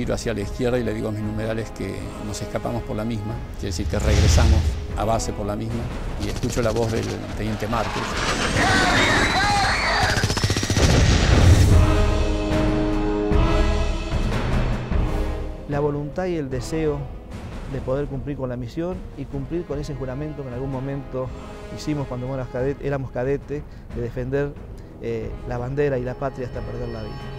giro hacia la izquierda y le digo a mis numerales que nos escapamos por la misma, quiere decir que regresamos a base por la misma, y escucho la voz del teniente Márquez. La voluntad y el deseo de poder cumplir con la misión y cumplir con ese juramento que en algún momento hicimos cuando éramos cadetes, de defender la bandera y la patria hasta perder la vida.